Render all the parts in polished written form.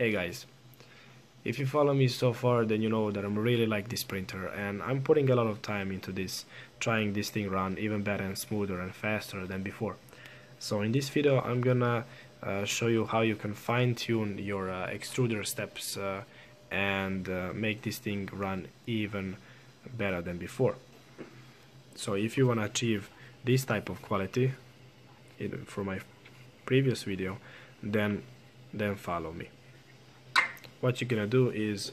Hey guys, if you follow me so far, then you know that I'm really like this printer, and I'm putting a lot of time into this, trying this thing run even better and smoother and faster than before. So in this video I'm gonna show you how you can fine-tune your extruder steps and make this thing run even better than before. So if you want to achieve this type of quality for my previous video, then follow me. What you're gonna do is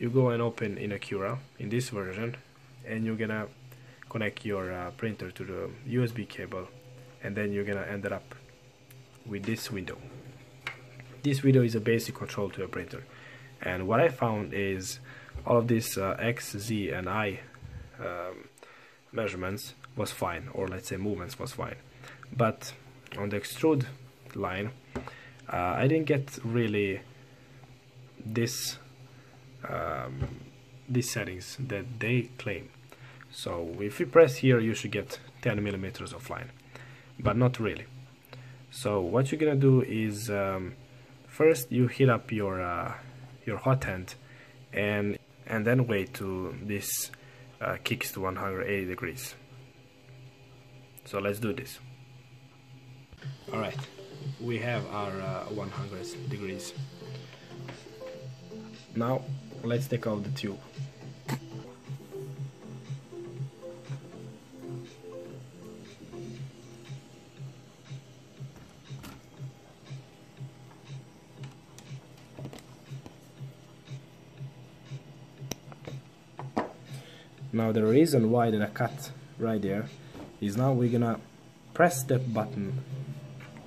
you go and open in a Cura in this version, and you're gonna connect your printer to the USB cable, and then you're gonna end up with this window. This window is a basic control to your printer, and what I found is all of these X, Z and I measurements was fine, or let's say movements was fine, but on the extrude line I didn't get really these settings that they claim. So if you press here, you should get 10 millimeters of line, but not really. So what you're gonna do is first you heat up your hot end, and then wait till this kicks to 180 degrees. So let's do this. All right, we have our 100 degrees. Now let's take out the tube. Now the reason why that I cut right there is now we're gonna press that button.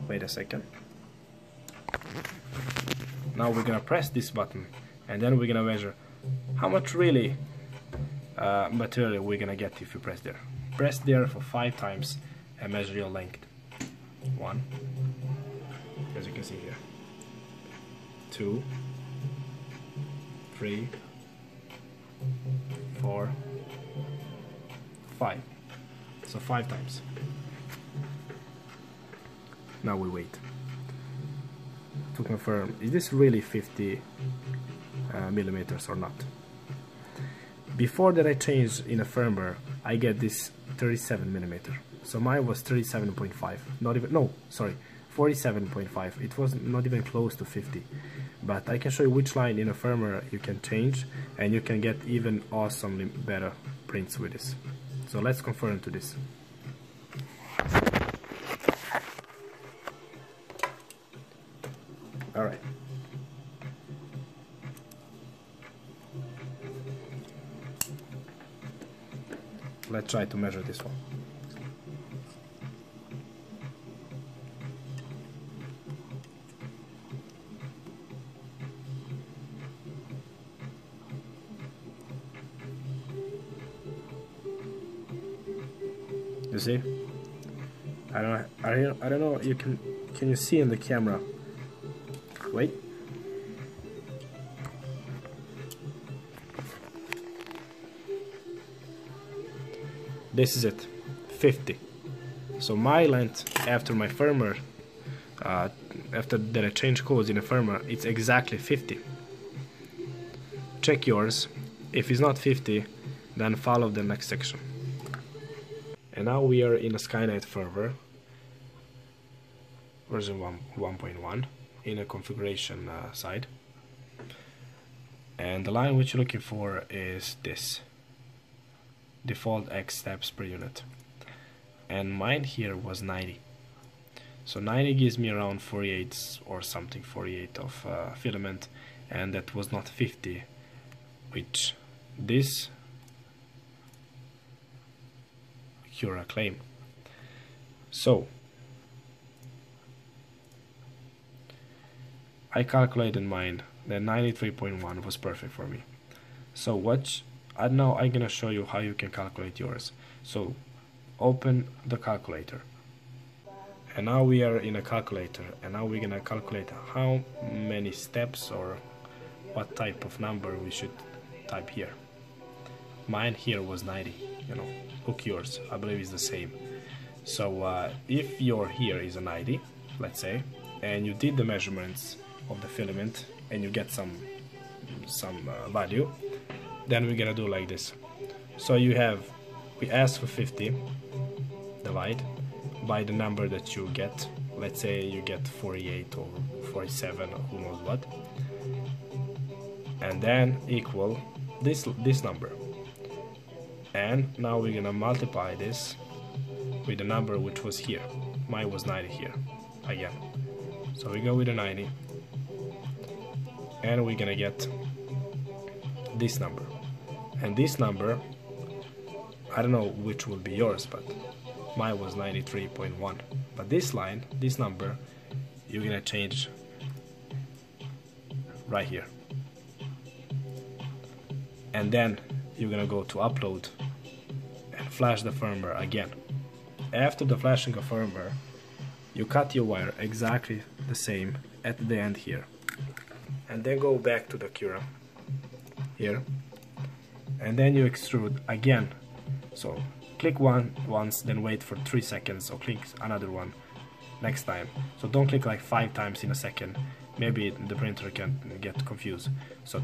Wait a second. Now we're gonna press this button, and then we're gonna measure how much really material we're gonna get if you press there. Press there for 5 times and measure your length. 1, as you can see here. 2, 3, 4, 5. So 5 times. Now we wait to confirm, is this really 50 millimeters or not? Before that I changed in a firmware, I get this 37 millimeter. So mine was 37.5, not even, no, sorry, 47.5. It was not even close to 50. But I can show you which line in a firmware you can change, and you can get even awesomely better prints with this. So let's confirm to this. All right. Let's try to measure this one. You see? I don't know. You can you see in the camera? Wait. This is it, 50. So my length after my firmware, after that I changed codes in a firmware, it's exactly 50. Check yours. If it's not 50, then follow the next section. And now we are in a Skynet firmware, version 1.1. In a configuration side, and the line which you're looking for is this default X steps per unit, and mine here was 90. So 90 gives me around 48 or something, 48 of filament, and that was not 50, which this Cura claim. So I calculated mine, that 93.1 was perfect for me. So what, and now I'm gonna show you how you can calculate yours. So open the calculator, and now we are in a calculator, and now we're gonna calculate how many steps or what type of number we should type here. Mine here was 90, you know, look yours, I believe it's the same. So if your here is a 90, let's say, and you did the measurements of the filament and you get some value, then we're gonna do like this. So you have, we ask for 50, divide by the number that you get. Let's say you get 48 or 47 or who knows what, and then equal this number. And now we're gonna multiply this with the number which was here. Mine was 90 here again, so we go with the 90 and we're gonna get this number. And this number, I don't know which will be yours, but mine was 93.1. but this line, this number, you're gonna change right here, and then you're gonna go to upload and flash the firmware again. After the flashing of firmware, you cut your wire exactly the same at the end here, and then go back to the Cura here, and then you extrude again. So click once, then wait for 3 seconds, or click another one next time. So don't click like 5 times in a second, maybe the printer can get confused. So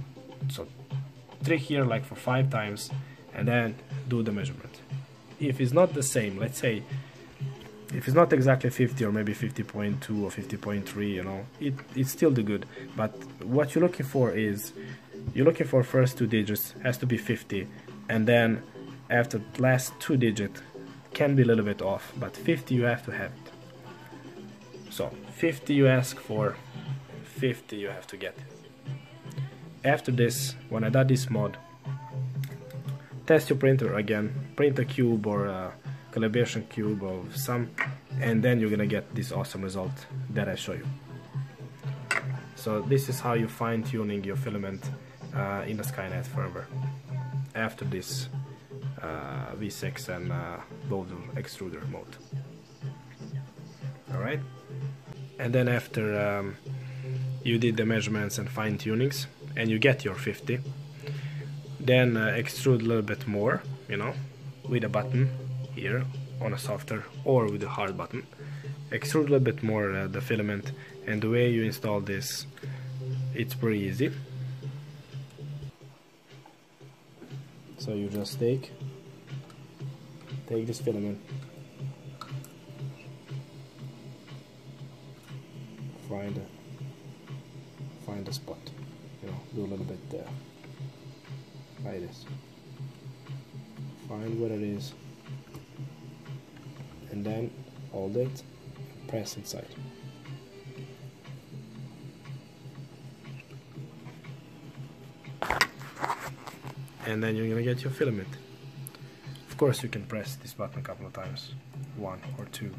trick here like for 5 times and then do the measurement. If it's not the same, let's say if it's not exactly 50 or maybe 50.2 or 50.3, you know, it's still the good. But what you're looking for is, you're looking for first 2 digits has to be 50, and then after the last 2 digit can be a little bit off, but 50 you have to have it. So 50 you ask for, 50 you have to get. After this, when I done this mod, test your printer again, print a cube or a calibration cube or some, and then you're gonna get this awesome result that I show you. So this is how you fine-tuning your filament in the Skynet firmware after this V6 and bold extruder mode. Alright, and then after you did the measurements and fine-tunings and you get your 50, then extrude a little bit more, you know, with a button here on a softer or with a hard button. Extrude a little bit more the filament, and the way you install this, it's pretty easy. So you just take this filament find a spot, you know, do a little bit there, like this, find where it is, and then hold it, press inside. And then you're gonna get your filament. Of course you can press this button a couple of times, 1 or 2,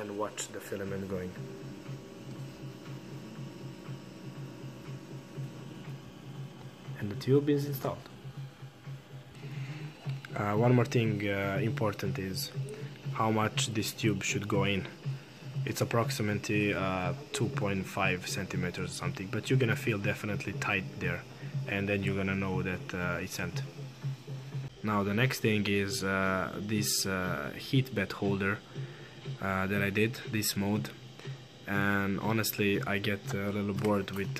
and watch the filament going. And the tube is installed. One more thing important is how much this tube should go in. It's approximately 2.5 centimeters or something, but you're gonna feel definitely tight there, and then you're gonna know that it's sent. Now the next thing is this heat bed holder that I did, this mode, and honestly I get a little bored with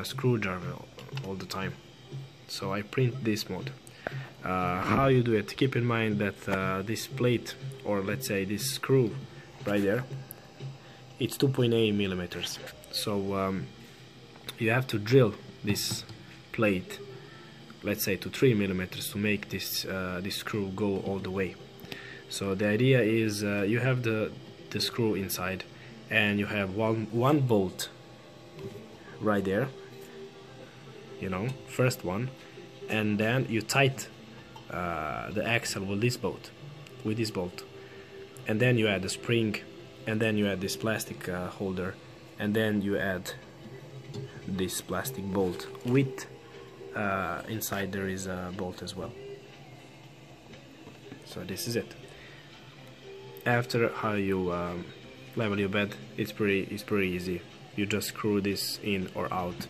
a screwdriver all the time, so I print this mode. How you do it, keep in mind that this plate, or let's say this screw right there, it's 2.8 millimeters, so you have to drill this plate, let's say to 3 millimeters, to make this screw go all the way. So the idea is you have the screw inside, and you have one bolt right there, you know, first one, and then you tighten the axle with this bolt, and then you add the spring, and then you add this plastic holder, and then you add this plastic bolt with inside there is a bolt as well. So this is it. After how you level your bed, it's pretty easy. You just screw this in or out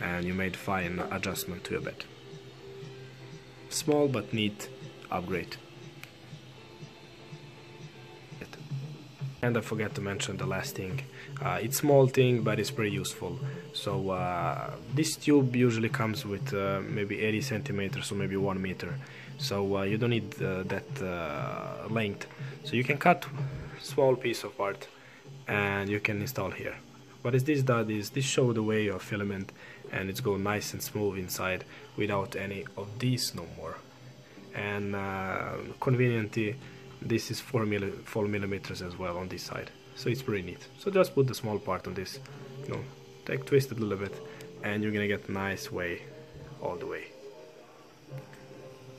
and you made fine adjustment to your bed. Small but neat upgrade. And I forgot to mention the last thing, it's small thing but it's pretty useful. So this tube usually comes with maybe 80 centimeters or maybe 1 meter, so you don't need that length. So you can cut small piece of part and you can install here. What is this dot is this show the way of filament, and it's go nice and smooth inside without any of these no more. And conveniently this is 4 millimeters as well on this side, so it's pretty neat. So just put the small part on this, you know, twist it a little bit, and you're gonna get nice way all the way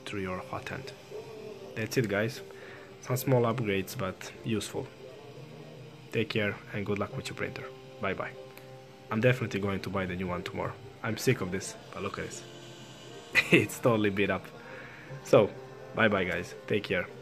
through your hot hand. That's it, guys. Some small upgrades but useful. Take care and good luck with your printer. Bye bye. I'm definitely going to buy the new one tomorrow. I'm sick of this, but look at this. It's totally beat up. So bye bye, guys. Take care.